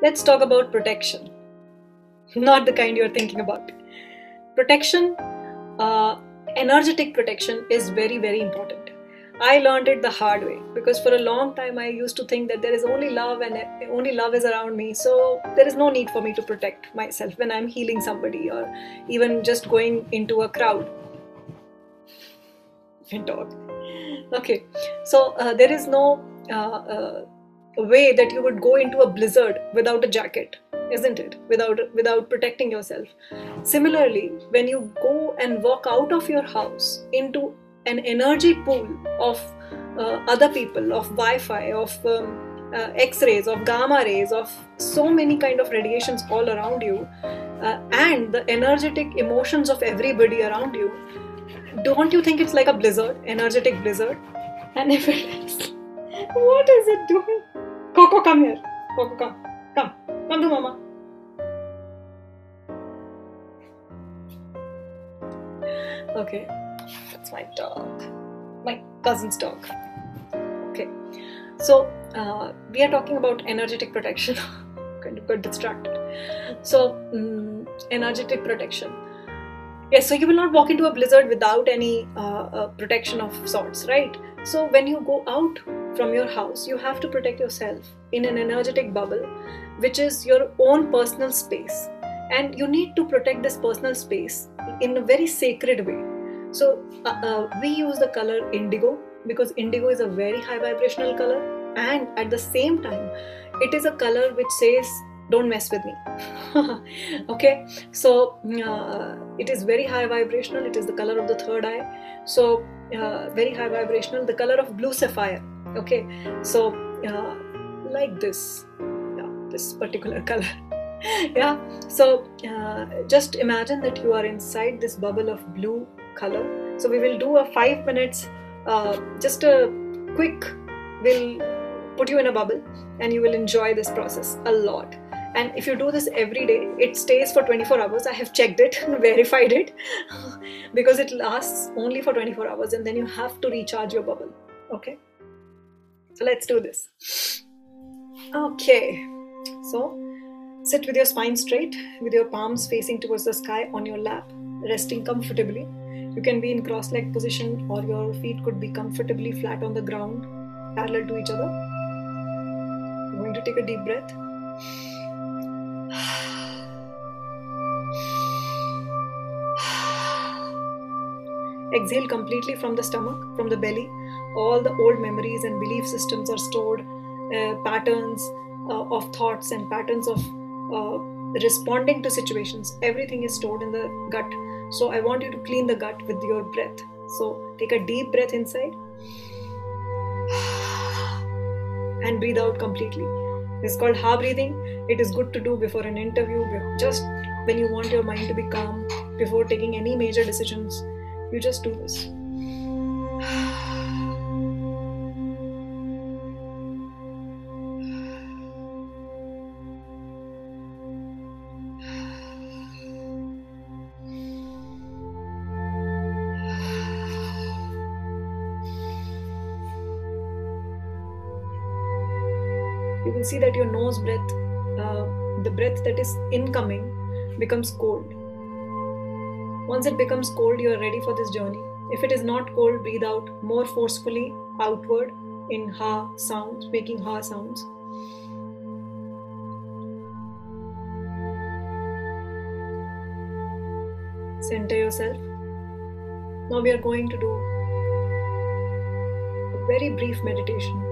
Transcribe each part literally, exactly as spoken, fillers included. Let's talk about protection. Not the kind you're thinking about. Protection, uh, energetic protection is very, very important. I learned it the hard way, because for a long time I used to think that there is only love and only love is around me. So there is no need for me to protect myself when I'm healing somebody or even just going into a crowd. And talk. Okay, so uh, there is no uh, uh, way that you would go into a blizzard without a jacket, isn't it? Without without protecting yourself. Similarly, when you go and walk out of your house into an energy pool of uh, other people, of Wi-Fi, of um, uh, X-rays, of gamma rays, of so many kind of radiations all around you, uh, and the energetic emotions of everybody around you, don't you think it's like a blizzard, energetic blizzard? And if it is, what is it doing? Coco, come here. Coco, come. Come. Come to Mama. Okay. That's my dog. My cousin's dog. Okay. So, uh, we are talking about energetic protection. Kind of got distracted. So, um, energetic protection. Yes, so you will not walk into a blizzard without any uh, uh, protection of sorts, right? So when you go out from your house, you have to protect yourself in an energetic bubble, which is your own personal space. And you need to protect this personal space in a very sacred way. So uh, uh, we use the color indigo, because indigo is a very high vibrational color. And at the same time, it is a color which says, don't mess with me. Okay, so uh, it is very high vibrational. It is the color of the third eye. So uh, very high vibrational, the color of blue sapphire. Okay, so uh, like this, yeah, this particular color. Yeah, so uh, just imagine that you are inside this bubble of blue color. So we will do a five minutes, uh, just a quick, we'll put you in a bubble and you will enjoy this process a lot. And if you do this every day, it stays for twenty-four hours. I have checked it, verified it, because it lasts only for twenty-four hours and then you have to recharge your bubble. Okay, so let's do this. Okay, so sit with your spine straight, with your palms facing towards the sky on your lap, resting comfortably. You can be in cross-legged position or your feet could be comfortably flat on the ground, parallel to each other. I'm going to take a deep breath. Exhale completely from the stomach, from the belly. All the old memories and belief systems are stored, uh, patterns uh, of thoughts and patterns of uh, responding to situations. Everything is stored in the gut. So I want you to clean the gut with your breath. So take a deep breath inside and breathe out completely. It's called ha breathing. It is good to do before an interview, just when you want your mind to be calm, before taking any major decisions. You just do this. You will see that your nose breath, uh, the breath that is incoming, becomes cold. Once it becomes cold, you are ready for this journey. If it is not cold, breathe out more forcefully outward in ha sounds, making ha sounds. Center yourself. Now we are going to do a very brief meditation.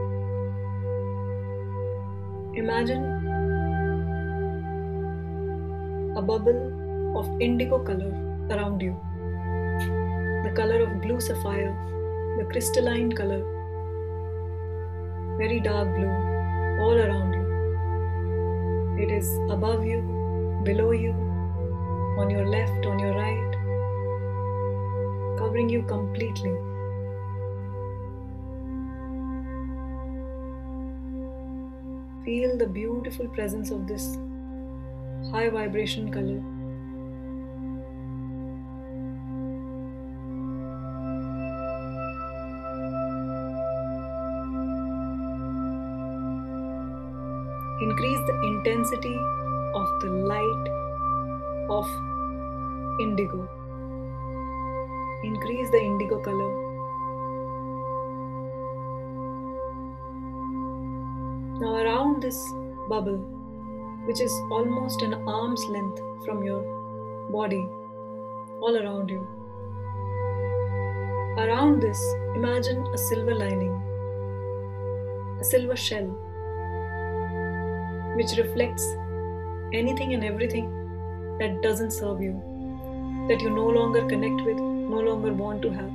Imagine a bubble of indigo color around you, the color of blue sapphire, the crystalline color, very dark blue all around you. It is above you, below you, on your left, on your right, covering you completely. Feel the beautiful presence of this high vibration color. Increase the intensity of the light of indigo. Increase the indigo color. Now around this bubble, which is almost an arm's length from your body, all around you. Around this, imagine a silver lining, a silver shell, which reflects anything and everything that doesn't serve you, that you no longer connect with, no longer want to have.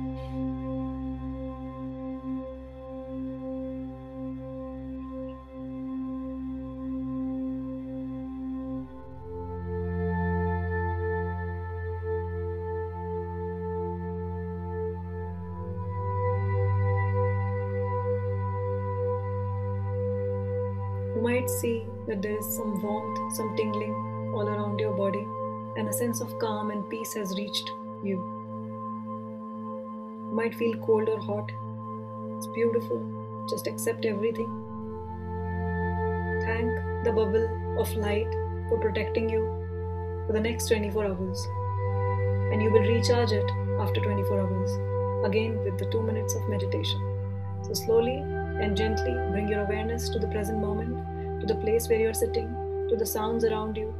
You might see that there is some warmth, some tingling all around your body, and a sense of calm and peace has reached you. You might feel cold or hot. It's beautiful. Just accept everything. Thank the bubble of light for protecting you for the next twenty-four hours, and you will recharge it after twenty-four hours, again with the two minutes of meditation. So slowly and gently bring your awareness to the present moment, to the place where you are sitting, to the sounds around you,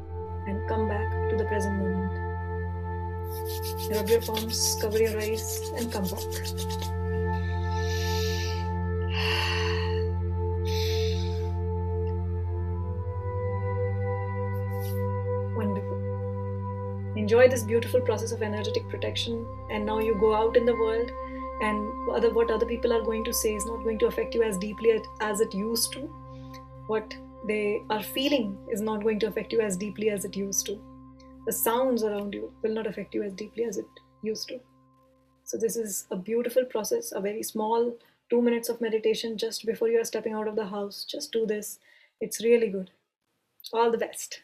and come back to the present moment. Rub your palms, cover your eyes, and come back. Wonderful. Enjoy this beautiful process of energetic protection, and now you go out in the world, and other, what other people are going to say is not going to affect you as deeply as it used to. What they are feeling is not going to affect you as deeply as it used to. The sounds around you will not affect you as deeply as it used to. So this is a beautiful process, a very small two minutes of meditation just before you are stepping out of the house. Just do this. It's really good. All the best.